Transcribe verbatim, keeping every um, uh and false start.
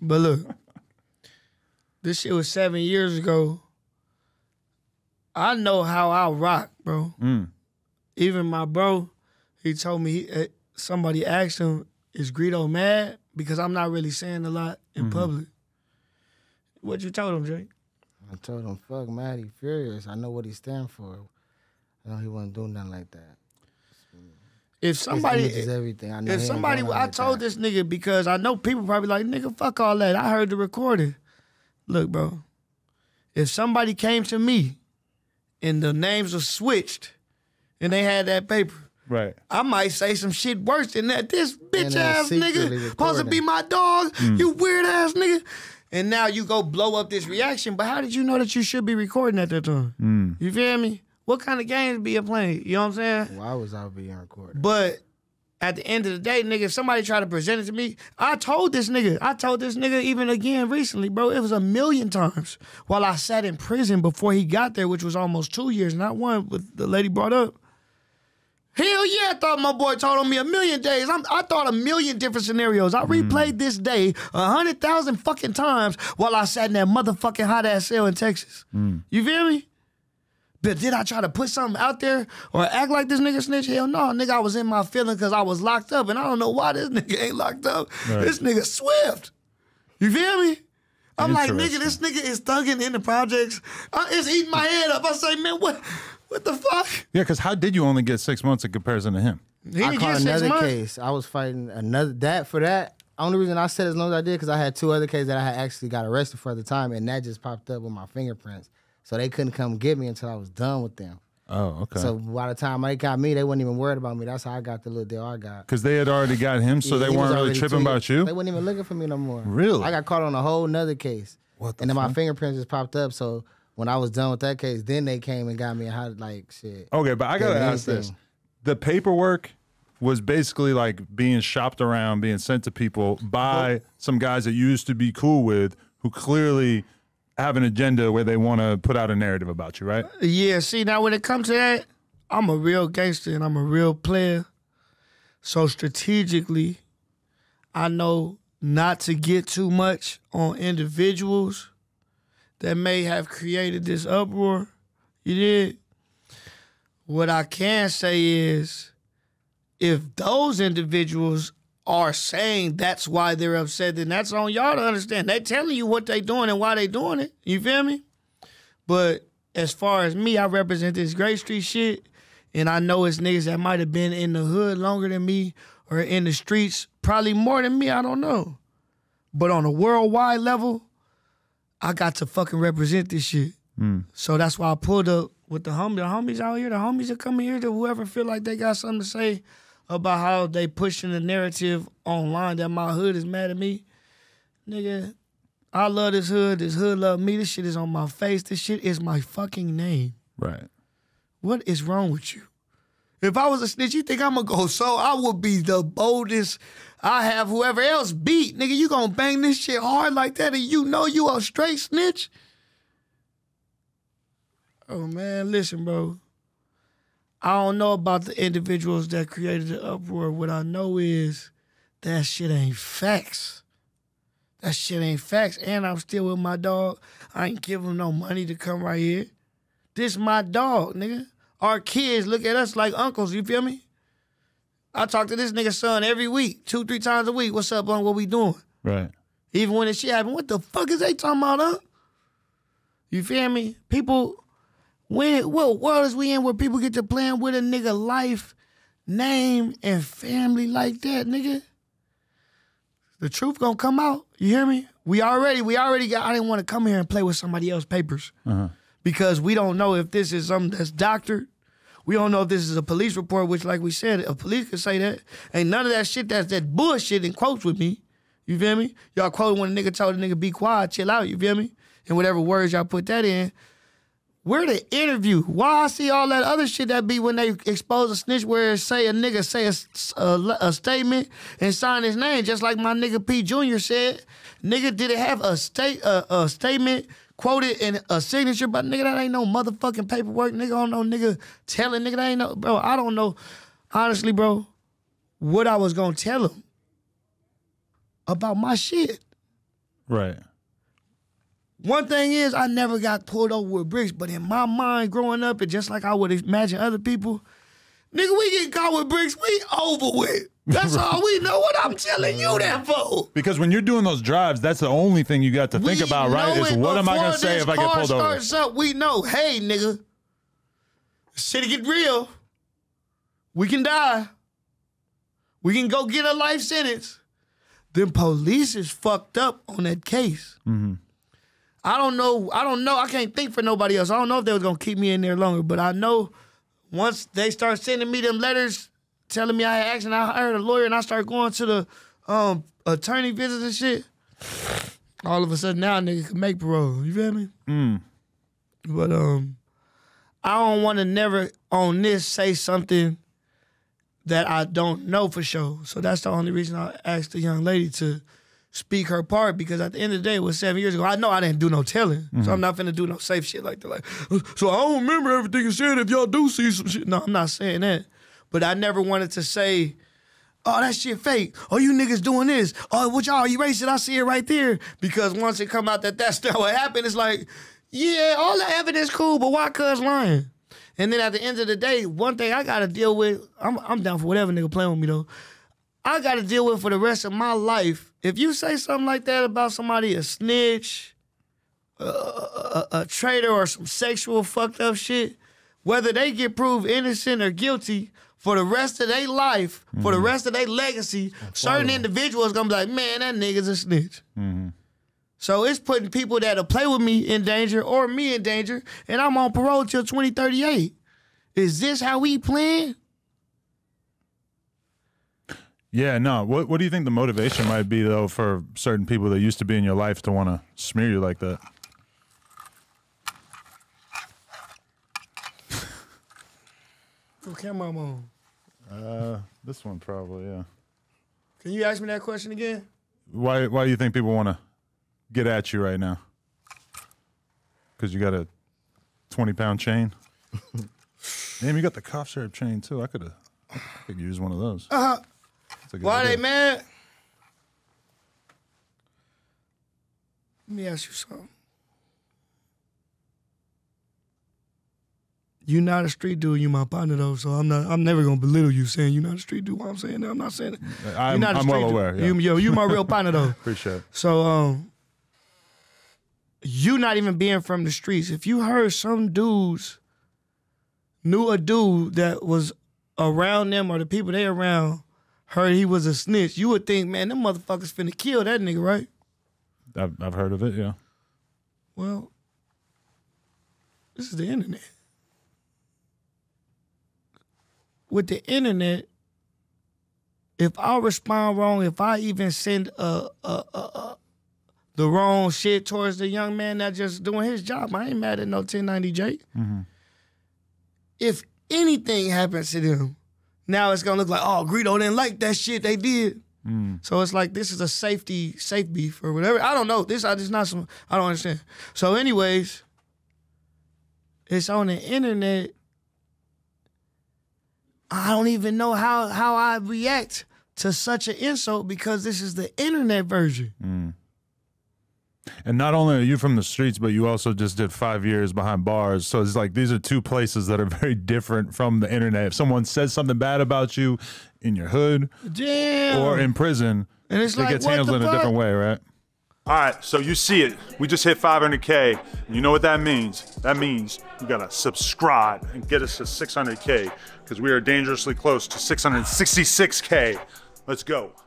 But look, this shit was seven years ago. I know how I rock, bro. Mm. Even my bro, he told me, he, somebody asked him, is Greedo mad? Because I'm not really saying a lot in mm-hmm. public. What you told him, Jay? I told him, fuck Maddie, furious. I know what he stand for. I know he wouldn't do nothing like that. If somebody, is everything. I know if somebody, I told this nigga because I know people probably like, nigga, fuck all that. I heard the recording. Look, bro, if somebody came to me and the names were switched and they had that paper, right, I might say some shit worse than that. This bitch ass nigga supposed to be my dog, mm. you weird ass nigga. And now you go blow up this reaction, but how did you know that you should be recording at that time? Mm. You feel me? What kind of games be you playing? You know what I'm saying? Why was I being recorded? But at the end of the day, nigga, if somebody tried to present it to me, I told this nigga. I told this nigga even again recently, bro. It was a million times while I sat in prison before he got there, which was almost two years, not one, but the lady brought up. Hell yeah, I thought my boy told on me a million days. I'm, I thought a million different scenarios. I mm-hmm. replayed this day a hundred thousand fucking times while I sat in that motherfucking hot-ass cell in Texas. Mm. You feel me? But did I try to put something out there or act like this nigga snitch? Hell no, nigga, I was in my feeling because I was locked up, and I don't know why this nigga ain't locked up. Right. This nigga swift. You feel me? I'm like, nigga, this nigga is thugging in the projects. I, it's eating my head up. I say, man, what what the fuck? Yeah, because how did you only get six months in comparison to him? He I caught another months. case. I was fighting another that for that. Only reason I said as long as I did because I had two other cases that I had actually got arrested for at the time, and that just popped up with my fingerprints. So they couldn't come get me until I was done with them. Oh, okay. So by the time they got me, they weren't even worried about me. That's how I got the little deal I got. Because they had already got him, so yeah, they weren't really tripping about you? They weren't even looking for me no more. Really? I got caught on a whole nother case. What the And then fuck? My fingerprints just popped up, so when I was done with that case, then they came and got me and how like, shit. Okay, but I got to ask this. The paperwork was basically like being shopped around, being sent to people by oh. some guys that you used to be cool with who clearly have an agenda where they want to put out a narrative about you, right? Yeah, see, now when it comes to that, I'm a real gangster and I'm a real player. So strategically, I know not to get too much on individuals that may have created this uproar. You did? What I can say is if those individuals are saying that's why they're upset, then that's on y'all to understand. They telling you what they doing and why they doing it. You feel me? But as far as me, I represent this Great Street shit, and I know it's niggas that might have been in the hood longer than me or in the streets probably more than me. I don't know. But on a worldwide level, I got to fucking represent this shit. Mm. So that's why I pulled up with the homies. The homies out here, the homies that come here to whoever feel like they got something to say about how they pushing the narrative online that my hood is mad at me. Nigga, I love this hood. This hood love me. This shit is on my face. This shit is my fucking name. Right. What is wrong with you? If I was a snitch, you think I'm going to go so? I would be the boldest I have whoever else beat. Nigga, you going to bang this shit hard like that and you know you a straight snitch? Oh, man, listen, bro. I don't know about the individuals that created the uproar. What I know is that shit ain't facts. That shit ain't facts. And I'm still with my dog. I ain't give him no money to come right here. This my dog, nigga. Our kids look at us like uncles, you feel me? I talk to this nigga's son every week, two, three times a week. What's up, on what we doing? Right. Even when this shit happened, what the fuck is they talking about, huh? You feel me? People... When, what world is we in where people get to playing with a nigga life, name, and family like that, nigga? The truth gonna come out. You hear me? We already, we already got, I didn't want to come here and play with somebody else's papers. Uh-huh. Because we don't know if this is something that's doctored. We don't know if this is a police report, which like we said, a police could say that. Ain't none of that shit that's that bullshit in quotes with me. You feel me? Y'all quote when a nigga told a nigga be quiet, chill out, you feel me? And whatever words y'all put that in, we're the interview. Why I see all that other shit that be when they expose a snitch where say a nigga say a, a, a statement and sign his name, just like my nigga P. Junior said. Nigga, did it have a, state, a, a statement quoted and a signature? But nigga, that ain't no motherfucking paperwork. Nigga, I don't know nigga telling nigga. That ain't no, bro, I don't know, honestly, bro, what I was going to tell him about my shit. Right. One thing is, I never got pulled over with bricks, but in my mind growing up, and just like I would imagine other people, nigga, we get caught with bricks, we over with. That's all we know. What I'm telling you that for? Because when you're doing those drives, that's the only thing you got to think we about, right? Is what am I gonna say if I get pulled over? Up, we know, hey, nigga, shit get real. We can die. We can go get a life sentence. Them police is fucked up on that case. Mm-hmm. I don't know. I don't know. I can't think for nobody else. I don't know if they was gonna keep me in there longer, but I know once they start sending me them letters telling me I had action, I hired a lawyer and I started going to the um, attorney visits and shit. All of a sudden now a nigga can make parole. You feel me? Mm. But um, I don't want to never on this say something that I don't know for sure. So that's the only reason I asked the young lady to speak her part, because at the end of the day, it was seven years ago. I know I didn't do no telling, mm-hmm. so I'm not finna do no safe shit like that. Like, so I don't remember everything you said if y'all do see some shit. No, I'm not saying that. But I never wanted to say, oh, that shit fake. Oh, you niggas doing this. Oh, what y'all, you racist? I see it right there. Because once it come out that that's not what happened, it's like, yeah, all the evidence cool, but why cuz lying? And then at the end of the day, one thing I gotta deal with, I'm, I'm down for whatever nigga playing with me though, I got to deal with for the rest of my life. If you say something like that about somebody, a snitch, a, a, a traitor, or some sexual fucked up shit, whether they get proved innocent or guilty, for the rest of their life, mm-hmm. for the rest of their legacy, that's certain wild. Individuals going to be like, man, that nigga's a snitch. Mm-hmm. So it's putting people that'll play with me in danger or me in danger, and I'm on parole till twenty thirty-eight. Is this how we playing? Yeah, no. What What do you think the motivation might be, though, for certain people that used to be in your life to want to smear you like that? What camera I'm on? Uh, this one probably, yeah. Can you ask me that question again? Why Why do you think people want to get at you right now? Because you got a twenty pound chain? Damn, you got the cough syrup chain, too. I could have I could use one of those. Uh-huh. Why idea. They mad? Let me ask you something. You not a street dude, you my partner though, so I'm not. I'm never gonna belittle you saying you not a street dude. Why I'm saying that, I'm not saying that. I'm, not a I'm well aware. Yeah. You, yo, you my real partner though. Appreciate it. So, um, you not even being from the streets. If you heard some dudes knew a dude that was around them or the people they around heard he was a snitch, you would think, man, them motherfuckers finna kill that nigga, right? I've, I've heard of it, yeah. Well, this is the internet. With the internet, if I respond wrong, if I even send a, a, a, a, the wrong shit towards the young man that just doing his job, I ain't mad at no ten ninety J. Mm-hmm. If anything happens to them, now it's gonna look like, oh, Greedo didn't like that shit they did. Mm. So it's like this is a safety, safe beef or whatever. I don't know. This I just not some I don't understand. So, anyways, it's on the internet. I don't even know how how I react to such an insult because this is the internet version. Mm. And not only are you from the streets, but you also just did five years behind bars. So it's like these are two places that are very different from the internet. If someone says something bad about you in your hood Damn. Or in prison, and it's it like, gets handled in a different way, right? All right, so you see it. We just hit five hundred K. You know what that means? That means you got to subscribe and get us to six hundred K because we are dangerously close to six hundred sixty-six K. Let's go.